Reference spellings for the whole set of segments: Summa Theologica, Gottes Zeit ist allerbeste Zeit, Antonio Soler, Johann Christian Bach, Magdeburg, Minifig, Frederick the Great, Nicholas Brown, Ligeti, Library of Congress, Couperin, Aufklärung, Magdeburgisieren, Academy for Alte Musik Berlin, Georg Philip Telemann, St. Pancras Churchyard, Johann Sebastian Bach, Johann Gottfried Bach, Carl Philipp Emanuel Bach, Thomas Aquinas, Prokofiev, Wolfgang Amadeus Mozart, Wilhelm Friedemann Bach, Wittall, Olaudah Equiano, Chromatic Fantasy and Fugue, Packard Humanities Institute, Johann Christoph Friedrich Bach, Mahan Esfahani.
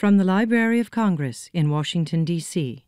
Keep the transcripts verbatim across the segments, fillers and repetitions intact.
From the Library of Congress in Washington, D C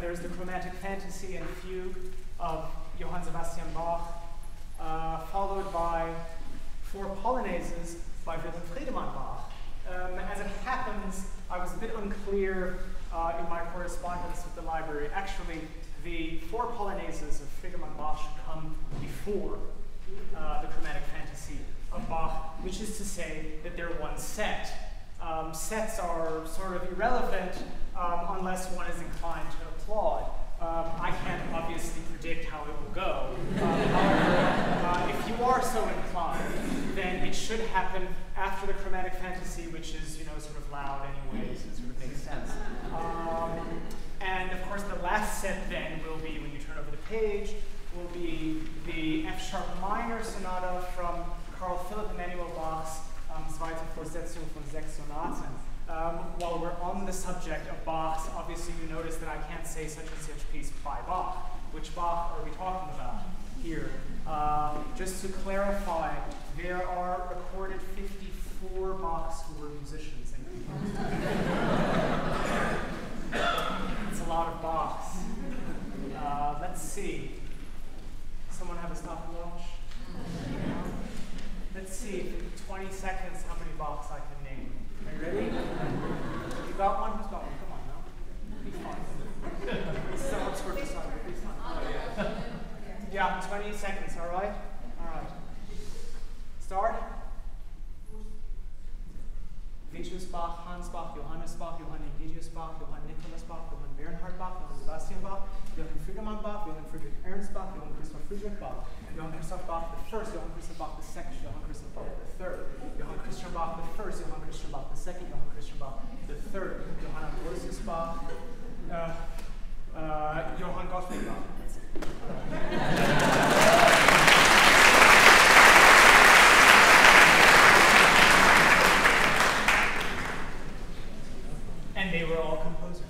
There's the Chromatic Fantasy and Fugue of Johann Sebastian Bach, uh, followed by four Polonaises by Wilhelm Friedemann Bach. Um, as it happens, I was a bit unclear uh, in my correspondence with the library. Actually, the four Polonaises of Friedemann Bach should come before uh, the Chromatic Fantasy of Bach, which is to say that they're one set. Um, sets are sort of irrelevant um, unless one is inclined to applaud. Um, I can't obviously predict how it will go. Um, however, uh, if you are so inclined, then it should happen after the Chromatic Fantasy, which is, you know, sort of loud anyways, it sort of makes sense. Um, and of course, the last set then will be, when you turn over the page, will be the F-sharp minor sonata from Carl Philipp Emanuel Bach's Zweite Fortsetzung von sechs Sonaten. While we're on the subject of Bach, obviously you notice that I can't say such and such piece by Bach. Which Bach are we talking about here? Um, just to clarify, there are recorded fifty-four Bachs who were musicians and composers. It's a lot of Bachs. Uh, let's see. Someone have a stopwatch? Let's see, in twenty seconds, how many Bachs I can name. Are you ready? You got one? Who's got one? Come on now. Be fine. Someone's working on it. Be fine. Yeah, twenty seconds, all right? All right. Start. Vitus Bach, Hans Bach, Johannes Bach, Johann Egidius Bach, Johann Nicholas Bach, Johann Bernhard Bach, Johann Sebastian Bach, Johann Friedemann Bach, Johann Friedrich Ernst Bach, Johann Christoph Friedrich Bach, Johann Christoph Bach the First, Johann Christoph Bach the Second, Johann Christoph Bach the Third, Johann Christian Bach the First, Johann Christian Bach the Second, Johann Christian Bach the Third, Johann Ambrosius Bach, uh, uh, Johann Gottfried Bach. And they were all composers.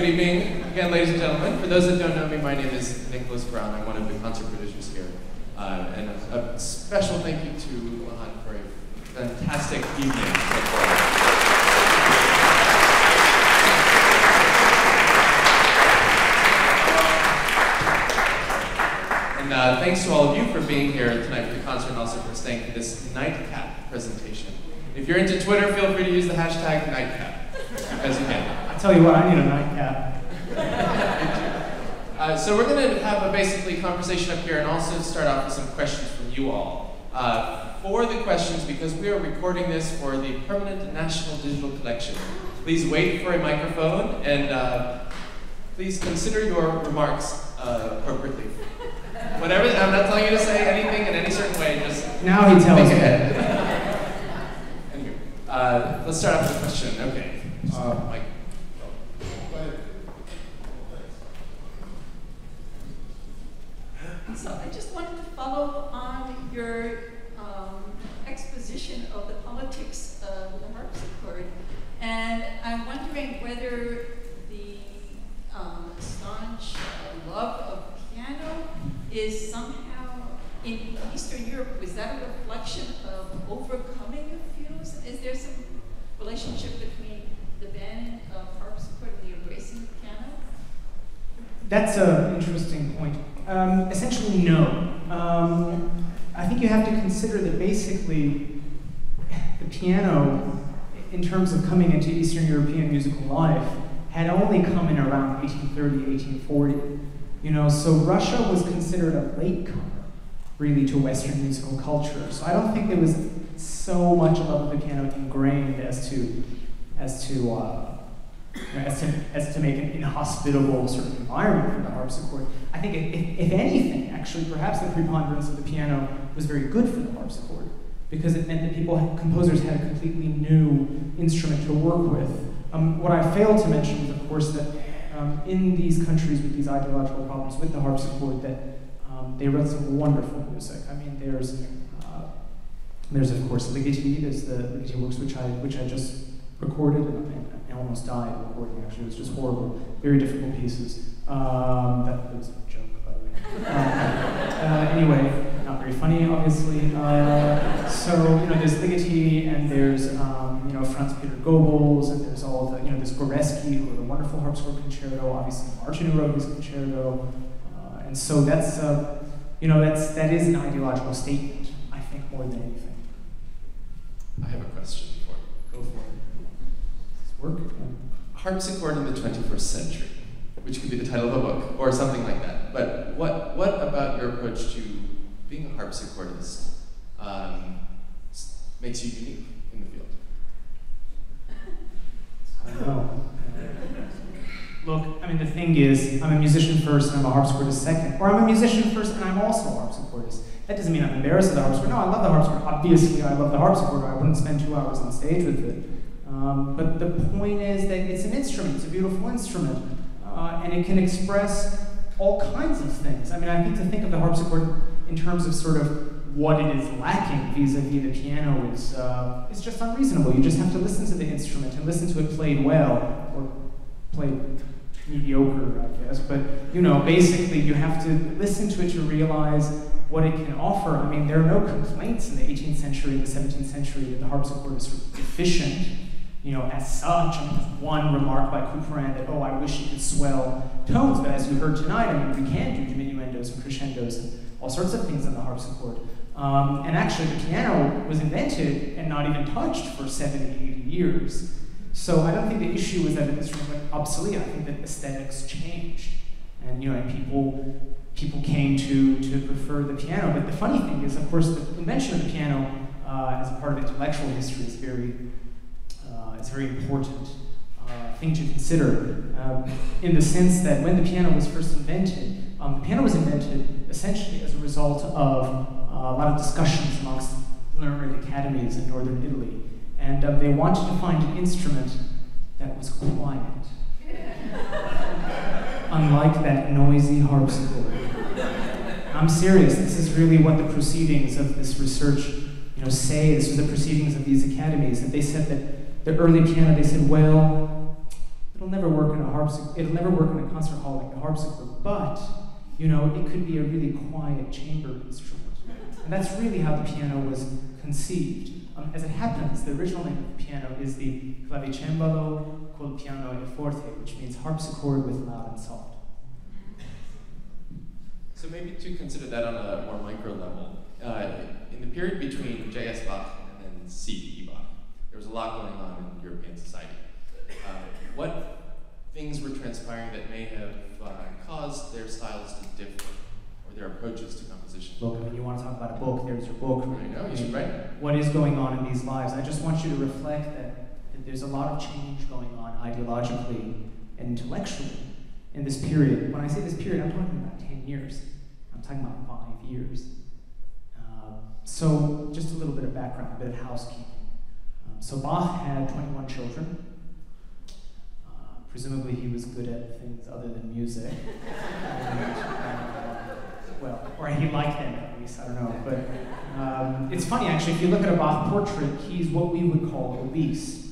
good evening again, ladies and gentlemen. For those that don't know me, my name is Nicholas Brown. I'm one of the concert producers here. Uh, and a, a special thank you to Wilhelm for a fantastic evening so far. And uh, thanks to all of you for being here tonight for the concert and also for staying for this nightcap presentation. If you're into Twitter, feel free to use the hashtag nightcap, because you can. Tell you what, I need a nightcap. uh, so we're going to have a basically conversation up here and also start off with some questions from you all. Uh, for the questions, because we are recording this for the permanent national digital collection, please wait for a microphone and uh, please consider your remarks uh, appropriately. Whatever, I'm not telling you to say anything in any certain way, just now he tells me. Anyway, uh, let's start off with a question. Okay. Uh, Mike. So I just wanted to follow on your um, exposition of the politics of the harpsichord, and I'm wondering whether the um, staunch love of piano is somehow, in Eastern Europe, was that a reflection of overcoming of fugues? Is there some relationship between the banning of harpsichord and the embracing of piano? That's an interesting point. Um, essentially, no. Um, I think you have to consider that basically the piano, in terms of coming into Eastern European musical life, had only come in around eighteen thirty, eighteen forty. You know, so Russia was considered a latecomer, really, to Western musical culture. So I don't think there was so much love of the piano ingrained as to, as to, uh, As to, as to make an inhospitable sort of environment for the harpsichord. I think, it, if, if anything, actually, perhaps the preponderance of the piano was very good for the harpsichord, because it meant that people, had, composers had a completely new instrument to work with. Um, what I failed to mention was, of course, that um, in these countries with these ideological problems with the harpsichord, that um, they wrote some wonderful music. I mean, there's, uh, there's of course, Ligeti, there's the Ligeti works which I, which I just recorded, and I almost died recording, actually. It was just horrible. Very difficult pieces. Um, that, that was a joke, by the way. Uh, uh, anyway, not very funny, obviously. Uh, so, you know, there's Ligeti, and there's, um, you know, Franz Peter Goebbels, and there's all the, you know, there's Goreski, who wrote a wonderful harpsichord concerto, obviously Martin wrote his concerto. Uh, and so that's, uh, you know, that's, that is an ideological statement, I think, more than anything. I have a question for you. Go for it. Work. Harpsichord in the twenty-first century, which could be the title of a book or something like that. But what what about your approach to being a harpsichordist um, makes you unique in the field? I don't know. Look, I mean, the thing is, I'm a musician first and I'm a harpsichordist second, or I'm a musician first and I'm also a harpsichordist. That doesn't mean I'm embarrassed of the harpsichord. No, I love the harpsichord. Obviously, I love the harpsichord. I wouldn't spend two hours on stage with it. Um, but the point is that it's an instrument, it's a beautiful instrument, uh, and it can express all kinds of things. I mean, I think to think of the harpsichord in terms of sort of what it is lacking vis-a-vis the piano is uh, it's just unreasonable. You just have to listen to the instrument and listen to it played well, or played mediocre, I guess. But, you know, basically you have to listen to it to realize what it can offer. I mean, there are no complaints in the eighteenth century and the seventeenth century that the harpsichord is sort of deficient. You know, as such, I mean, there's one remark by Couperin that, oh, I wish you could swell tones, but as you heard tonight, I mean, we can do diminuendos and crescendos and all sorts of things on the harpsichord. Um, and actually, the piano was invented and not even touched for seventy, eighty years. So I don't think the issue was that the instrument went obsolete. I think that aesthetics changed, and you know, and people people came to to prefer the piano. But the funny thing is, of course, the invention of the piano uh, as a part of intellectual history is very Uh, it's a very important uh, thing to consider, uh, in the sense that when the piano was first invented, um, the piano was invented essentially as a result of uh, a lot of discussions amongst learned academies in northern Italy. And um, they wanted to find an instrument that was quiet, unlike that noisy harpsichord. I'm serious, this is really what the proceedings of this research you know, say. This was the proceedings of these academies, and they said that the early piano, they said, well, it'll it'll never work in a harpsichord, it'll never work in a concert hall like a harpsichord, but, you know, it could be a really quiet chamber instrument. And that's really how the piano was conceived. Um, as it happens, the original name of the piano is the clavicembalo col piano e forte, which means harpsichord with loud and soft. So maybe to consider that on a more micro level, uh, in the period between J S Bach and then C E Bach, there was a lot going on in European society. Uh, what things were transpiring that may have uh, caused their styles to differ, or their approaches to composition? Look, I mean, you want to talk about a book, there's your book. I know, you should write. What is going on in these lives? I just want you to reflect that, that there's a lot of change going on ideologically and intellectually in this period. When I say this period, I'm talking about ten years. I'm talking about five years. Uh, so just a little bit of background, a bit of housekeeping. Um, so Bach had twenty-one children. Uh, presumably he was good at things other than music. Well, or he liked them at least, I don't know. But um, it's funny actually, if you look at a Bach portrait, he's what we would call obese.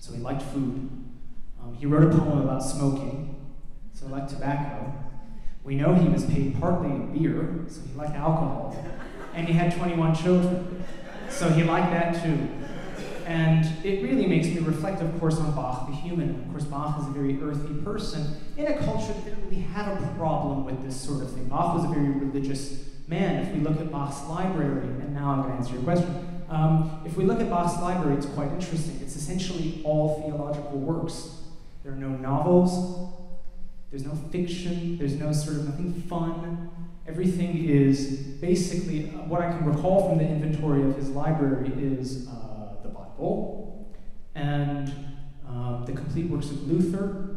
So he liked food. Um, he wrote a poem about smoking. So he liked tobacco. We know he was paid partly in beer, so he liked alcohol. And he had twenty-one children, so he liked that too. And it really makes me reflect, of course, on Bach the human. Of course, Bach is a very earthy person in a culture that really had a problem with this sort of thing. Bach was a very religious man. If we look at Bach's library, and now I'm going to answer your question. Um, if we look at Bach's library, it's quite interesting. It's essentially all theological works. There are no novels. There's no fiction, there's no sort of nothing fun. Everything is basically, uh, what I can recall from the inventory of his library is uh, the Bible and uh, the complete works of Luther,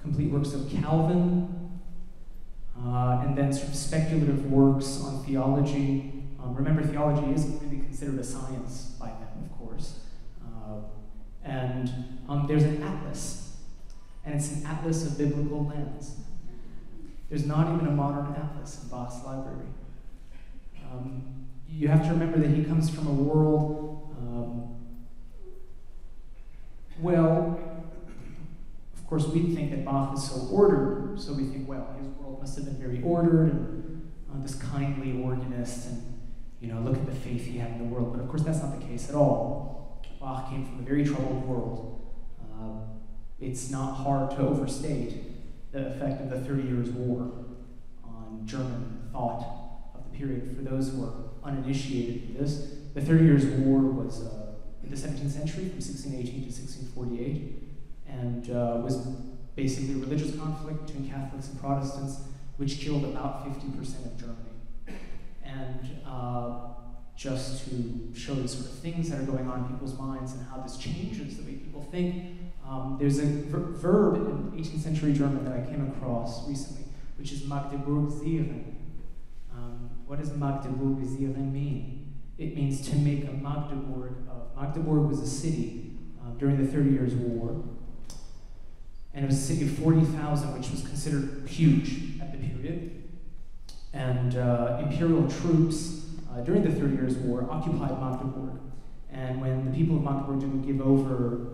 complete works of Calvin, uh, and then sort of speculative works on theology. Um, remember, theology isn't really considered a science by them, of course. Uh, and um, there's an atlas. And it's an atlas of biblical lands. There's not even a modern atlas in Bach's library. Um, you have to remember that he comes from a world, um, well, of course we think that Bach is so ordered, so we think, well, his world must have been very ordered, and uh, this kindly organist, and you know, look at the faith he had in the world. But of course that's not the case at all. Bach came from a very troubled world. Uh, It's not hard to overstate the effect of the thirty years war on German thought of the period. For those who are uninitiated in this, the thirty years war was uh, in the seventeenth century, from sixteen eighteen to sixteen forty-eight, and uh, was basically a religious conflict between Catholics and Protestants, which killed about fifty percent of Germany. And uh, just to show the sort of things that are going on in people's minds and how this changes the way people think, Um, there's a ver verb in eighteenth century German that I came across recently, which is Magdeburgisieren. Um, what does Magdeburgisieren mean? It means to make a Magdeburg of. Magdeburg was a city uh, during the thirty years war, and it was a city of forty thousand, which was considered huge at the period. And uh, imperial troops uh, during the thirty years war occupied Magdeburg. And when the people of Magdeburg didn't give over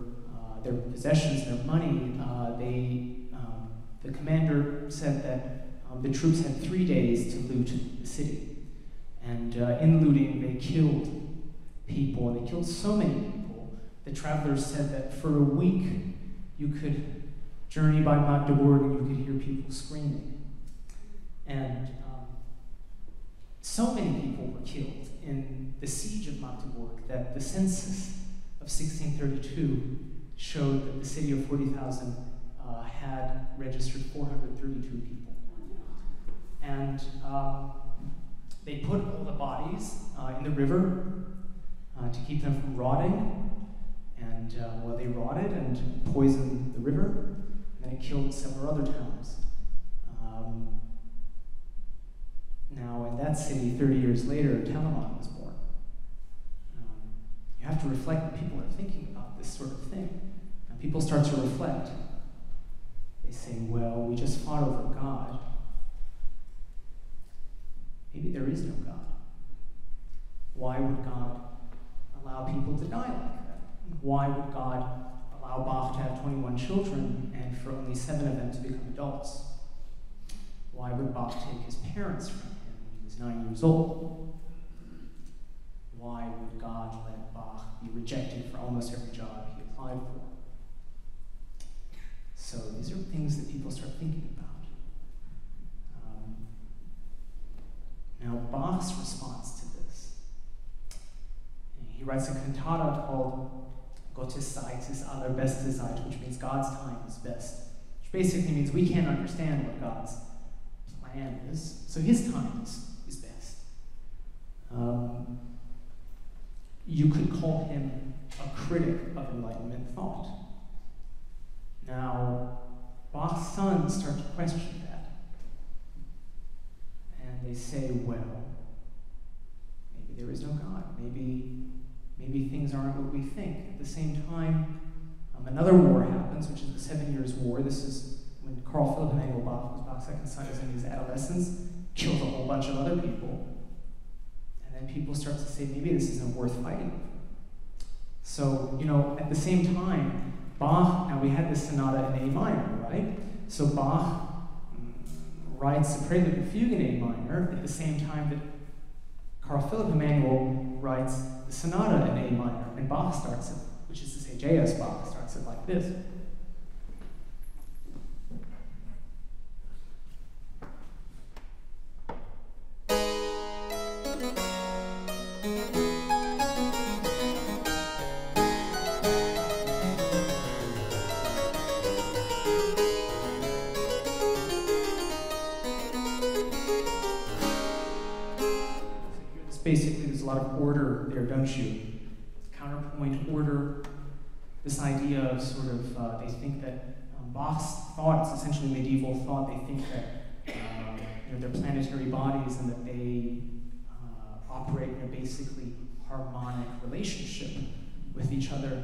their possessions, their money, uh, they, um, the commander said that um, the troops had three days to loot the city. And uh, in looting, they killed people. They killed so many people. The travelers said that for a week, you could journey by Magdeburg and you could hear people screaming. And um, so many people were killed in the siege of Magdeburg that the census of sixteen thirty-two showed that the city of forty thousand uh, had registered four hundred thirty-two people. And uh, they put all the bodies uh, in the river uh, to keep them from rotting. And uh, well, they rotted and poisoned the river. And then it killed several other towns. Um, now, in that city, thirty years later, Telemann was born. Um, you have to reflect what people are thinking about this sort of thing. People start to reflect. They say, well, we just fought over God. Maybe there is no God. Why would God allow people to die like that? Why would God allow allow Bach to have twenty-one children and for only seven of them to become adults. Why would Bach take his parents from him when he was nine years old? Why would God let Bach be rejected for almost every job he applied for? So these are things that people start thinking about. Um, now Bach's response to this, he writes a cantata called Gottes Zeit ist allerbeste Zeit, which means God's time is best, which basically means we can't understand what God's plan is, so his time is, is best. Um, you could call him a critic of Enlightenment thought. Now, Bach's sons start to question that. And they say, well, maybe there is no God. Maybe, maybe things aren't what we think. At the same time, um, another war happens, which is the Seven Years' War. This is when Carl Philipp Emanuel Bach, was Bach's second son, is in his adolescence, kills a whole bunch of other people. And then people start to say, maybe this isn't worth fighting. So, you know, at the same time, Bach, now we had this sonata in A minor, right? So Bach writes the Prelude and Fugue in A minor at the same time that Carl Philipp Emanuel writes the sonata in A minor, and Bach starts it, which is to say J S Bach starts it like this. Basically, there's a lot of order there, don't you? Counterpoint, order, this idea of sort of, uh, they think that um, Bach's thought is essentially medieval thought. They think that uh, you know, they're planetary bodies and that they uh, operate in a basically harmonic relationship with each other.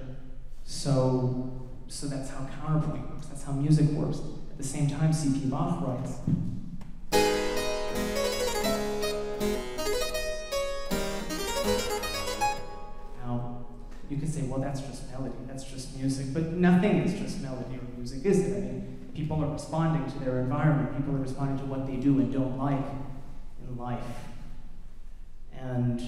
So, so that's how counterpoint works. That's how music works. At the same time, C P Bach writes, you can say, well, that's just melody, that's just music, but nothing is just melody or music, is it? I mean, people are responding to their environment, people are responding to what they do and don't like in life. And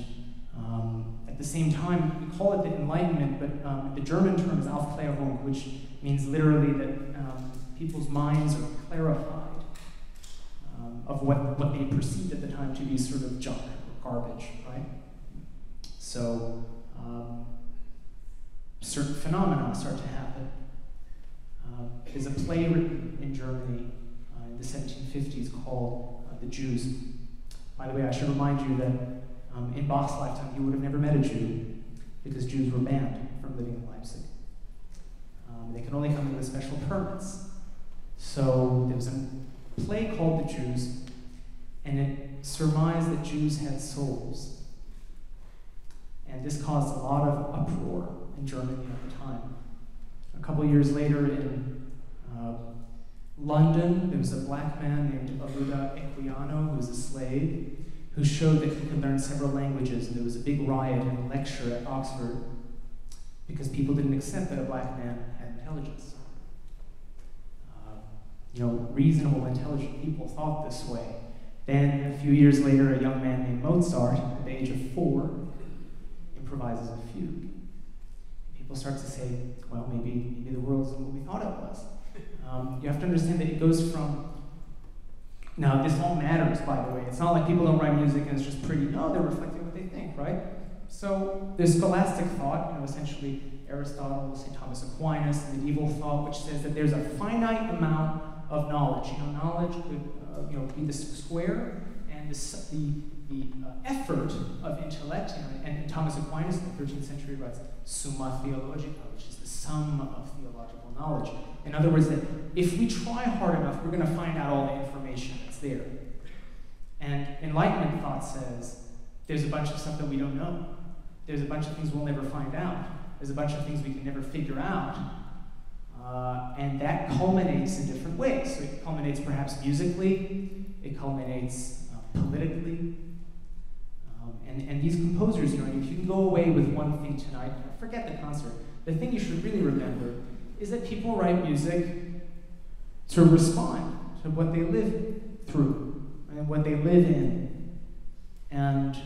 um, at the same time, we call it the Enlightenment, but um, the German term is Aufklärung, which means literally that um, people's minds are clarified um, of what, what they perceived at the time to be sort of junk or garbage, right? So, um, certain phenomena start to happen. Uh, there's a play written in Germany uh, in the seventeen fifties called uh, The Jews. By the way, I should remind you that um, in Bach's lifetime, he would have never met a Jew because Jews were banned from living in Leipzig. Um, they could only come in with special permits. So there was a play called The Jews, and it surmised that Jews had souls. And this caused a lot of uproar in Germany at the time. A couple years later in uh, London, there was a black man named Olaudah Equiano, who was a slave, who showed that he could learn several languages, and there was a big riot and a lecture at Oxford because people didn't accept that a black man had intelligence. Uh, you know, reasonable, intelligent people thought this way. Then a few years later, a young man named Mozart, at the age of four, improvises a fugue. People start to say, well, maybe, maybe the world isn't what we thought it was. Um, you have to understand that it goes from, now this all matters, by the way. It's not like people don't write music and it's just pretty. No, they're reflecting what they think, right? So there's scholastic thought, you know, essentially Aristotle, Saint Thomas Aquinas, medieval thought, which says that there's a finite amount of knowledge. You know, knowledge could uh, you know, be the square and the, the the uh, effort of intellect, you know, and, and Thomas Aquinas in the thirteenth century writes Summa Theologica, which is the sum of theological knowledge. In other words, that if we try hard enough, we're going to find out all the information that's there. And Enlightenment thought says, there's a bunch of stuff that we don't know. There's a bunch of things we'll never find out. There's a bunch of things we can never figure out. Uh, and that culminates in different ways. So it culminates perhaps musically, it culminates uh, politically, And, and these composers, you know, if you can go away with one thing tonight, forget the concert. The thing you should really remember is that people write music to respond to what they live through and what they live in. And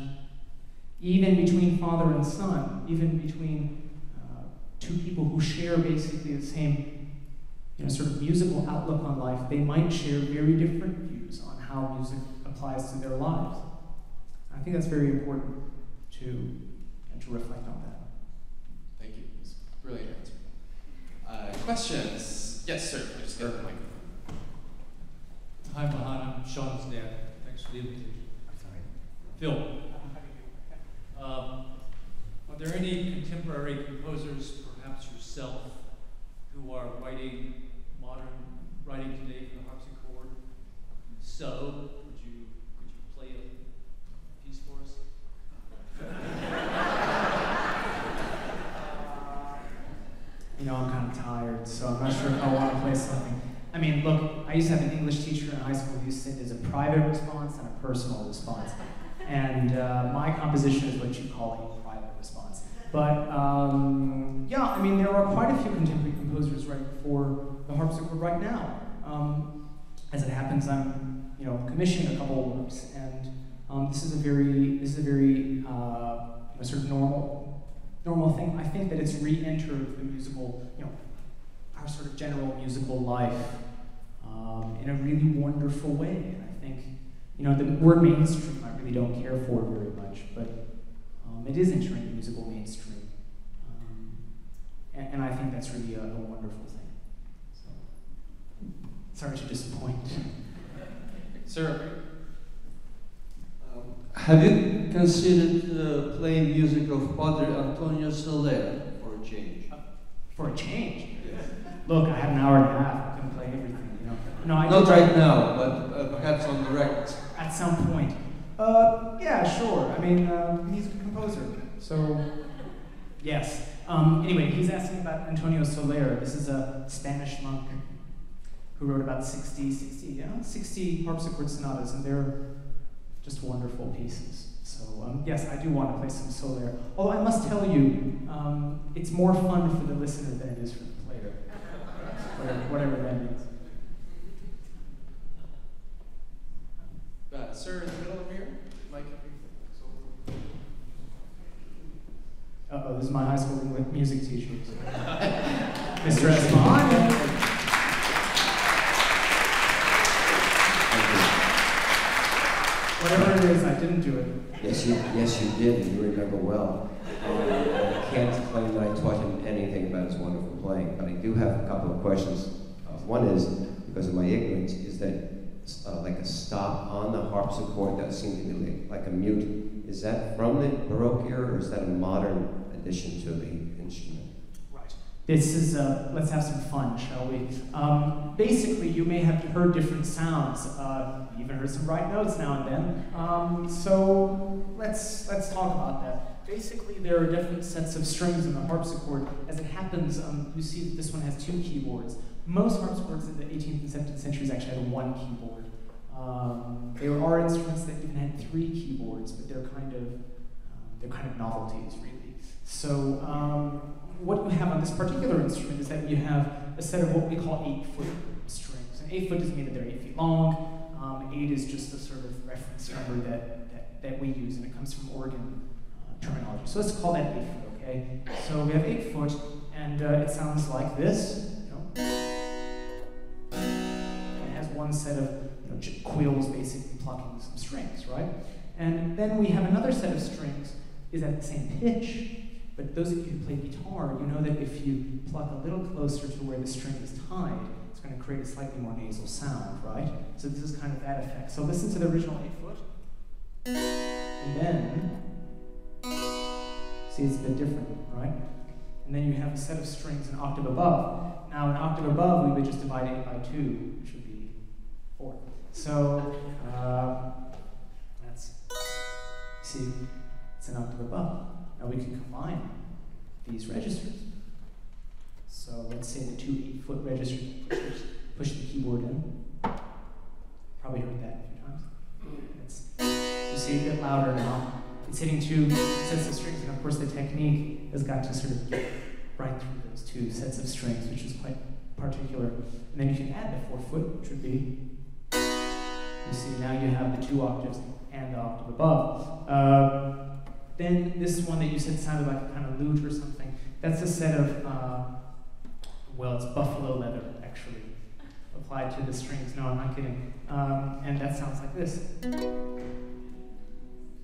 even between father and son, even between uh, two people who share basically the same you know, sort of musical outlook on life, they might share very different views on how music applies to their lives. I think that's very important to, uh, to reflect on that. Thank you. It's a brilliant answer. Uh, questions? Yes, sir. I just got the microphone. Hi, Mahan. I'm Sean's dad. Thanks for the invitation. I'm sorry. Phil. Um, are there any contemporary composers, perhaps yourself, who are writing modern writing today for the harpsichord? So, could you could you play a piece for us? You know, I'm kind of tired, so I'm not sure if I want to play something. I mean, look, I used to have an English teacher in high school who said there's a private response and a personal response. And uh, my composition is what you call a private response. But um, yeah, I mean, there are quite a few contemporary composers writing for the harpsichord right now. Um, as it happens, I'm you know commissioning a couple of works, and um, this is a very this is a very uh, you know, sort of normal normal thing. I think that it's re-entered the musical, you know, our sort of general musical life um, in a really wonderful way. And I think you know the word mainstream, really don't care for it very much, but um, it is entering the musical mainstream. Um, and, and I think that's really a, a wonderful thing. So, sorry to disappoint. Sir? Um, have you considered uh, playing music of Padre Antonio Soler for a change? Uh, for a change? Yes. Look, I have an hour and a half. I can play everything, you know. No, I Not right now, but uh, perhaps on the records. At some point. Uh, yeah, sure. I mean, uh, he's a composer, so yes. Um, anyway, he's asking about Antonio Soler. This is a Spanish monk who wrote about sixty, sixty, yeah, sixty harpsichord sonatas, and they're just wonderful pieces. So um, yes, I do want to play some Soler. Although I must tell you, um, it's more fun for the listener than it is for the player, whatever, whatever that means. Uh, sir, in the middle of here, Mike. Uh oh, this is my high school music teacher, Mister Esmond. Whatever it is, I didn't do it. Yes, you. Yes, you did. You remember well. I can't claim that I taught him anything about his wonderful playing, but I do have a couple of questions. Uh, one is, because of my ignorance, is that. Uh, like a stop on the harpsichord that seemed to be like a mute. Is that from the Baroque era, or is that a modern addition to the instrument? Right. This is a, let's have some fun, shall we? Um, basically, you may have heard different sounds. Uh, you even heard some right notes now and then. Um, so let's, let's talk about that. Basically, there are different sets of strings in the harpsichord. As it happens, um, you see that this one has two keyboards. Most harpsichords in the eighteenth and seventeenth centuries actually had one keyboard. Um, there are instruments that even had three keyboards, but they're kind of uh, they're kind of novelties, really. So um, what you have on this particular instrument is that you have a set of what we call eight-foot strings. And eight-foot doesn't mean that they're eight feet long. Um, eight is just a sort of reference number that that, that we use, and it comes from organ uh, terminology. So let's call that eight-foot, okay? So we have eight-foot, and uh, it sounds like this. It has one set of you know, quills basically plucking some strings, right? And then we have another set of strings is at the same pitch, but those of you who play guitar, you know that if you pluck a little closer to where the string is tied, it's going to create a slightly more nasal sound, right? So this is kind of that effect. So listen to the original eight foot. And then, see it's a bit different, right? And then you have a set of strings an octave above. Now, an octave above, we would just divide eight by two, which would be four. So, uh, that's, see, it's an octave above. Now we can combine these registers. So let's say the two eight-foot registers push the keyboard in. Probably heard that a few times. It's, you see, a bit louder now. It's hitting two sets of strings, and of course the technique has got to sort of right through those two sets of strings, which is quite particular. And then you can add the fourth foot, which would be, you see, now you have the two octaves and the octave above. Uh, then this one that you said sounded like a kind of lute or something, that's a set of, uh, well, it's buffalo leather, actually, applied to the strings. No, I'm not kidding. Um, and that sounds like this.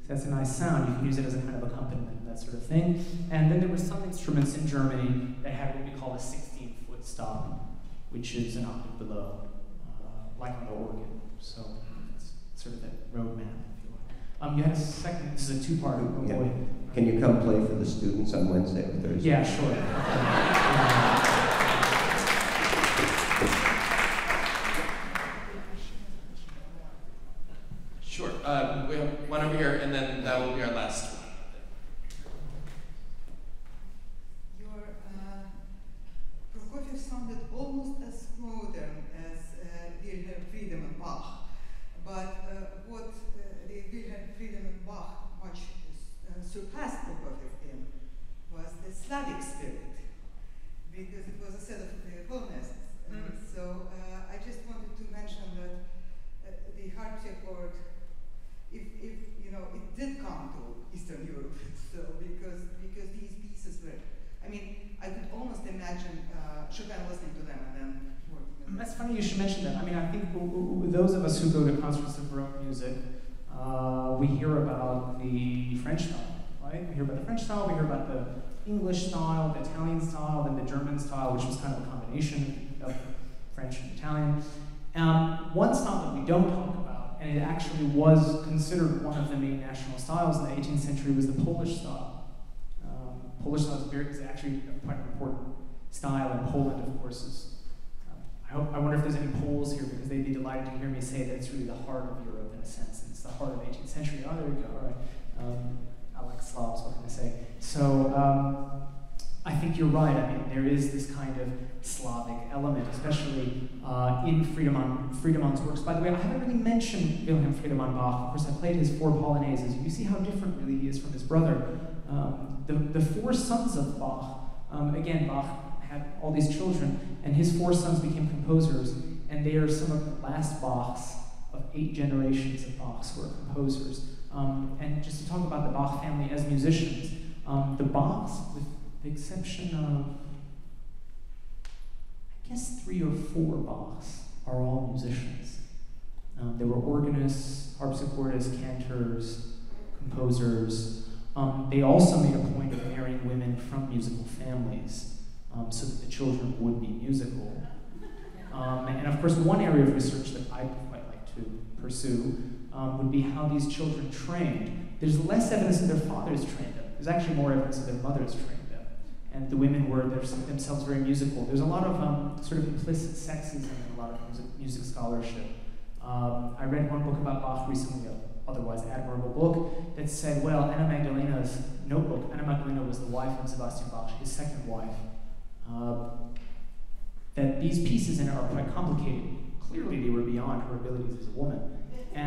That's a nice sound. You can use it as a kind of accompaniment, that sort of thing. And then there were some instruments in Germany that had what we call a sixteen-foot stop, which is an octave below, uh, like on the organ. So it's sort of that roadmap, if you like. Um, you had a second. This is a two-part. Oh, yeah. Boy. Can you come play for the students on Wednesday or Thursday? Yeah, sure. um, sure. Uh, we have one over here, and then that will be our last one. Your uh, Prokofiev sounded almost as modern as uh, Wilhelm Friedemann Bach, but uh, what uh, the Wilhelm Friedemann Bach much uh, surpassed Prokofiev in was the Slavic spirit, because it was a set of uh, colonists. Mm -hmm. uh, so uh, I just wanted to mention that uh, the harpsichord. If, if you know, it did come to Eastern Europe, so because because these pieces were, I mean, I could almost imagine uh, Chopin listening to them and then working with them. That's funny you should mention that. I mean, I think those of us who go to concerts of Baroque music, uh, we hear about the French style, right? We hear about the French style, we hear about the English style, the Italian style, then the German style, which was kind of a combination of French and Italian. Um, one style that we don't talk about, and it actually was considered one of the main national styles in the eighteenth century, was the Polish style. Um, Polish style is, very, is actually quite an important style in Poland, of course. Is, um, I, hope, I wonder if there's any Poles here, because they'd be delighted to hear me say that it's really the heart of Europe, in a sense. It's the heart of the eighteenth century. Oh, there we go, all right. Um, I like Slavs, what can I say? So um, I think you're right. I mean, there is this kind of Slavic element, especially uh, in Friedemann, Friedemann's works. By the way, I haven't really mentioned Wilhelm Friedemann Bach. Of course, I played his four Polonaises. You see how different really he is from his brother. Um, the, the four sons of Bach, um, again, Bach had all these children, and his four sons became composers, and they are some of the last Bachs of eight generations of Bachs who are composers. Um, and just to talk about the Bach family as musicians, um, the Bachs, with the exception of I guess three or four Bachs, are all musicians. Um, there were organists, harpsichordists, cantors, composers. Um, they also made a point of marrying women from musical families um, so that the children would be musical. Um, and of course, one area of research that I'd quite like to pursue um, would be how these children trained. There's less evidence that their fathers trained them. There's actually more evidence that their mothers trained them. And the women were themselves very musical. There's a lot of um, sort of implicit sexism in a lot of music, music scholarship. Um, I read one book about Bach recently, an otherwise admirable book, that said, well, Anna Magdalena's notebook, Anna Magdalena was the wife of Sebastian Bach, his second wife, uh, that these pieces in it are quite complicated. Clearly they were beyond her abilities as a woman.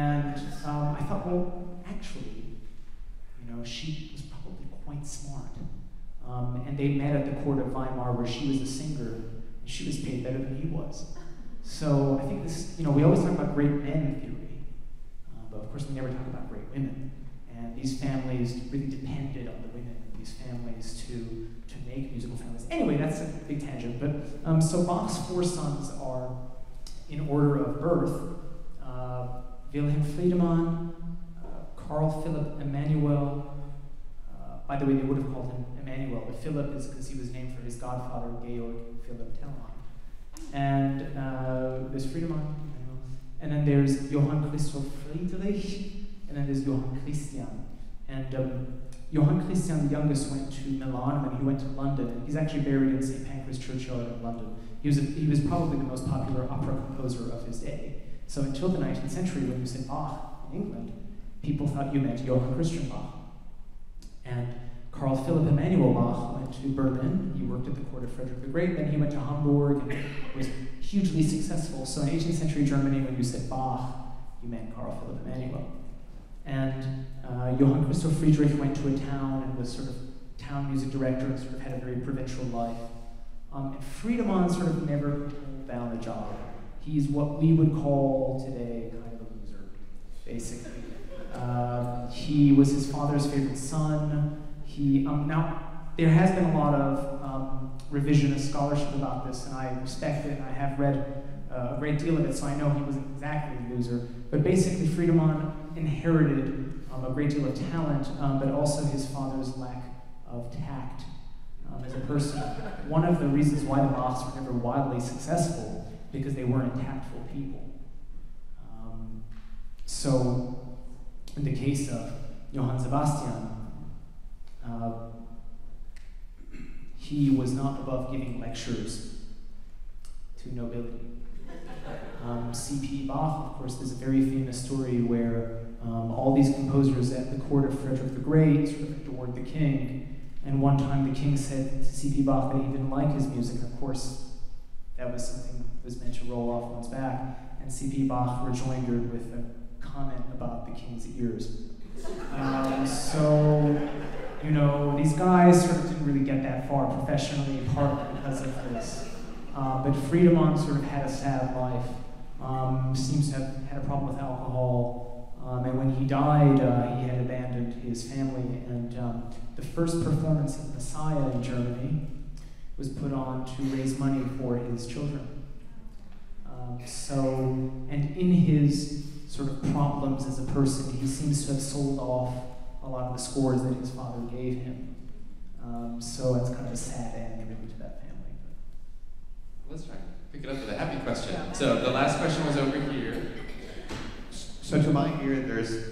And um, I thought, well, actually, you know, she was probably quite smart. Um, and they met at the court of Weimar, where she was a singer, and she was paid better than he was. So I think this, you know, we always talk about great men theory, uh, but of course we never talk about great women. And these families really depended on the women of these families to, to make musical families. Anyway, that's a big tangent, but um, so Bach's four sons are, in order of birth, uh, Wilhelm Friedemann, uh, Carl Philipp Emanuel. By the way, they would have called him Emmanuel, but Philip is because he was named for his godfather, Georg Philip Telemann. And uh, there's Friedemann, and then there's Johann Christoph Friedrich, and then there's Johann Christian. And um, Johann Christian, the youngest, went to Milan, and then he went to London. And he's actually buried in Saint Pancras Churchyard in London. He was, a, he was probably the most popular opera composer of his day. So until the nineteenth century, when you said Bach in England, people thought you meant Johann Christian Bach. And Carl Philipp Emanuel Bach went to Berlin. He worked at the court of Frederick the Great. Then he went to Hamburg and was hugely successful. So in eighteenth century Germany, when you said Bach, you meant Carl Philipp Emanuel. And uh, Johann Christoph Friedrich went to a town and was sort of town music director and sort of had a very provincial life. Um, and Friedemann sort of never found a job. He's what we would call today kind of a loser, basically. Uh, he was his father's favorite son. He, um, now, there has been a lot of um, revisionist scholarship about this, and I respect it, and I have read uh, a great deal of it, so I know he wasn't exactly a loser. But basically, Friedemann inherited um, a great deal of talent, um, but also his father's lack of tact. Um, as a person, one of the reasons why the Bachs were never wildly successful because they weren't tactful people. Um, so, in the case of Johann Sebastian, uh, he was not above giving lectures to nobility. Um, C P Bach, of course, there's a very famous story where um, all these composers at the court of Frederick the Great sort of adored the king. And one time the king said to C P Bach that he didn't like his music. And of course, that was something that was meant to roll off one's back. And C P Bach rejoindered with a comment about the king's ears. Um, so, you know, these guys sort of didn't really get that far professionally, partly because of this. Uh, but Friedemann sort of had a sad life. Um, seems to have had a problem with alcohol. Um, and when he died, uh, he had abandoned his family. And um, the first performance of Messiah in Germany was put on to raise money for his children. Um, so, and in his sort of problems as a person, he seems to have sold off a lot of the scores that his father gave him. Um, so it's kind of a sad end really to that family. Let's try to pick it up with a happy question. So the last question was over here. So to my ear, there's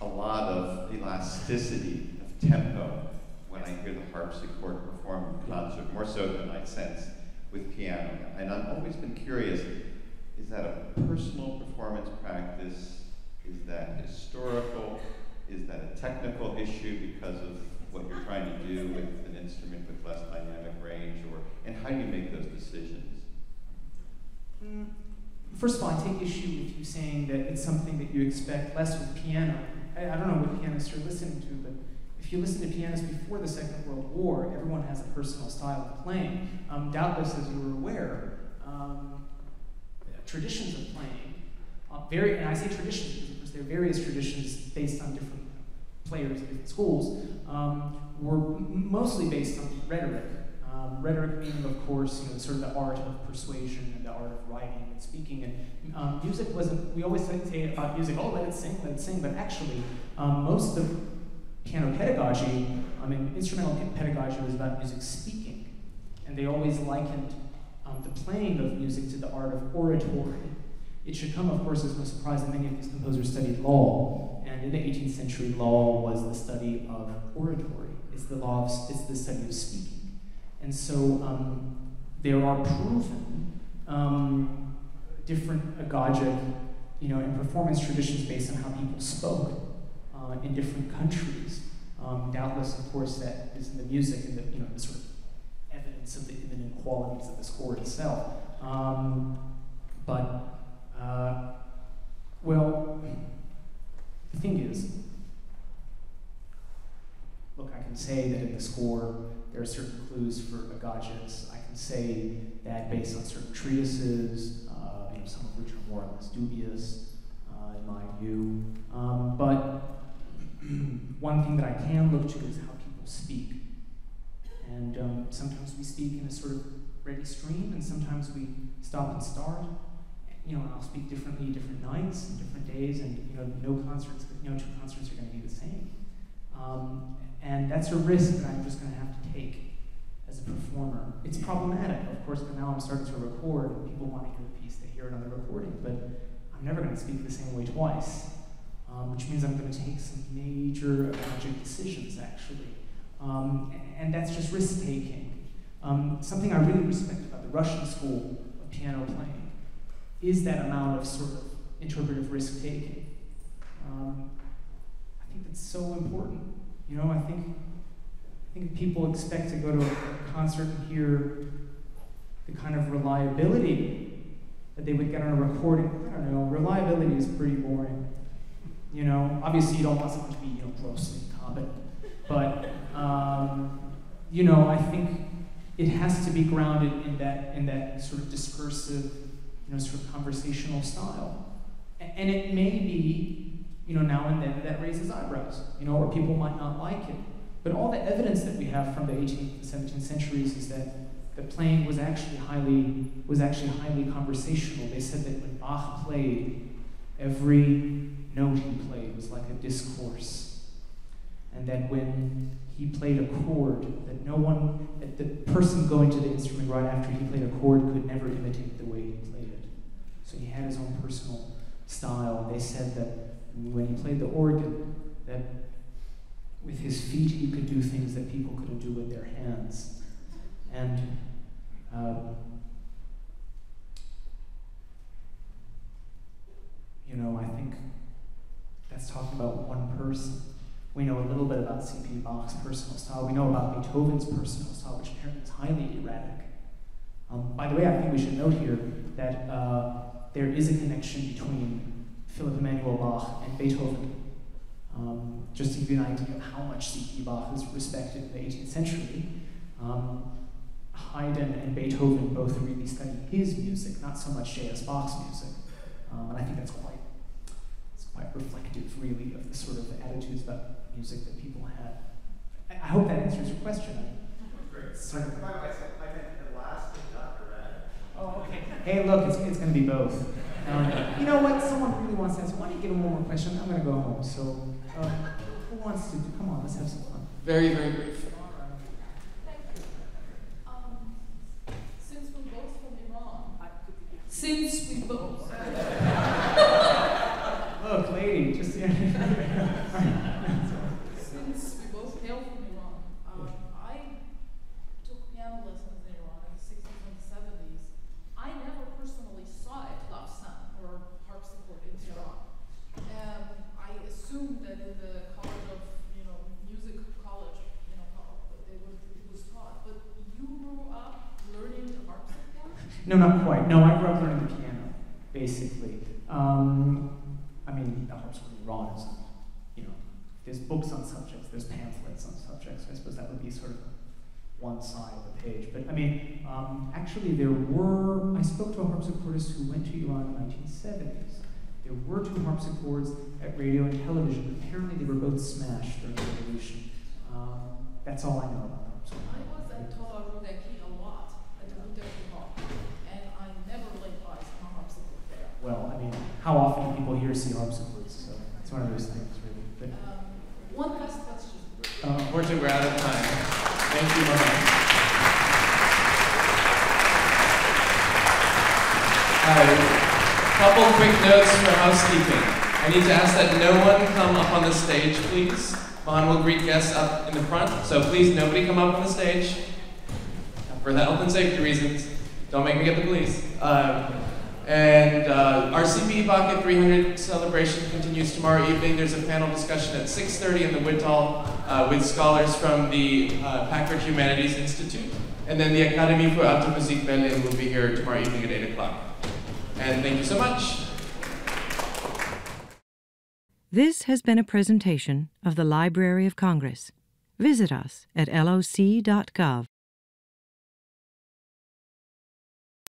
a lot of elasticity of tempo when I hear the harpsichord performed in concert, more so than I sense with piano. And I've always been curious, is that a personal performance practice? Is that historical? Is that a technical issue because of what you're trying to do with an instrument with less dynamic range? Or, and how do you make those decisions? Mm. First of all, I take issue with you saying that it's something that you expect less with piano. I, I don't know what pianists you're listening to, but if you listen to pianists before the Second World War, everyone has a personal style of playing. Um, doubtless, as you were aware, um, traditions of playing, uh, very, and I say traditions because of course there are various traditions based on different players in different schools, um, were mostly based on rhetoric. Um, rhetoric being, of course, you know, sort of the art of persuasion and the art of writing and speaking. And um, music wasn't, we always say about music, oh, let it sing, let it sing. But actually, um, most of piano pedagogy, I mean, instrumental pedagogy was about music speaking. And they always likened um, the playing of music to the art of oratory. It should come, of course, as no surprise that many of these composers studied law. And in the eighteenth century, law was the study of oratory. It's the, law of, it's the study of speaking. And so um, there are proven um, different agogic, you know, and performance traditions based on how people spoke uh, in different countries. Um, doubtless, of course, that is in the music and the, you know, the sort of evidence of the imminent qualities of the score itself. Um, but, uh, well, the thing is, look, I can say that in the score, there are certain clues for agogias. I can say that based on certain treatises, uh, you know, some of which are more or less dubious, uh, in my view. Um, but one thing that I can look to is how people speak. And um, sometimes we speak in a sort of ready stream, and sometimes we stop and start. You know, and I'll speak differently different nights, different days, and you know, no concerts, you know, two concerts are going to be the same. Um, And that's a risk that I'm just going to have to take as a performer. It's problematic, of course, but now I'm starting to record, and people want to hear the piece, they hear it on the recording, but I'm never going to speak the same way twice, um, which means I'm going to take some major agogic decisions, actually. Um, and, and that's just risk-taking. Um, something I really respect about the Russian school of piano playing is that amount of sort of interpretive risk-taking. Um, I think that's so important. You know, I think I think people expect to go to a concert and hear the kind of reliability that they would get on a recording. I don't know, reliability is pretty boring. You know, obviously you don't want someone to be, you know, grossly incompetent, but um, you know, I think it has to be grounded in that in that sort of discursive, you know, sort of conversational style. And it may be, you know, now and then that raises eyebrows, you know, or people might not like it. But all the evidence that we have from the eighteenth and seventeenth centuries is that the playing was actually highly was actually highly conversational. They said that when Bach played, every note he played was like a discourse. And that when he played a chord, that no one, that the person going to the instrument right after he played a chord could never imitate the way he played it. So he had his own personal style. They said that when he played the organ, that with his feet he could do things that people couldn't do with their hands. And um, you know, I think that's talking about one person. We know a little bit about C P Bach's personal style. We know about Beethoven's personal style, which apparently is highly erratic. Um, by the way, I think we should note here that uh, there is a connection between Philipp Emanuel Bach and Beethoven. Um, just to give you an idea of how much C P Bach is respected in the eighteenth century, um, Haydn and Beethoven both really studied his music, not so much J S Bach's music. Um, and I think that's quite, it's quite reflective, really, of the sort of attitudes about music that people had. I, I hope that answers your question. Great. Sorry. By the way, I meant elastic, not erratic. Oh, okay. Hey, look, it's, it's going to be both. Um, you know what? Someone really wants to answer. Why don't you give them one more question? I'm going to go home. So, uh, who wants to? Do? Come on, let's have some fun. Very, very brief. Since we both. Look, lady, just yeah. Since we both hail from Iran, um, I took piano lessons in Iran in the sixties and seventies. I never personally saw a clavecin or harpsichord in Iran. Um, I assumed that in the college of, you know, music college, you know, it was, it was taught. But you grew up learning the harpsichord? No, not quite. No, I grew up learning the piano, basically. Um, I mean, the harpsichord in Iran is, you know, there's books on subjects, there's pamphlets on subjects. So I suppose that would be sort of one side of the page. But I mean, um, actually there were, I spoke to a harpsichordist who went to Iran in the nineteen seventies. There were two harpsichords at radio and television. Apparently they were both smashed during the revolution. Um, that's all I know about the harpsichord. I was at Tola Rudaki a lot, at the Rudaki Hall. Well, I mean, how often do people here see harpsichords? So it's one of those things, really. Um, one last question. Uh, unfortunately, we're out of time. Thank you very much. A couple quick notes for housekeeping. I need to ask that no one come up on the stage, please. Vaughn will greet guests up in the front, so please, nobody come up on the stage. For health and safety reasons, don't make me get the police. Um, And uh, our C P Bach at three hundred celebration continues tomorrow evening. There's a panel discussion at six thirty in the Wittall uh, with scholars from the uh, Packard Humanities Institute. And then the Academy for Alte Musik Berlin will be here tomorrow evening at eight o'clock. And thank you so much. This has been a presentation of the Library of Congress. Visit us at L O C dot gov.